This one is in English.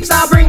keeps our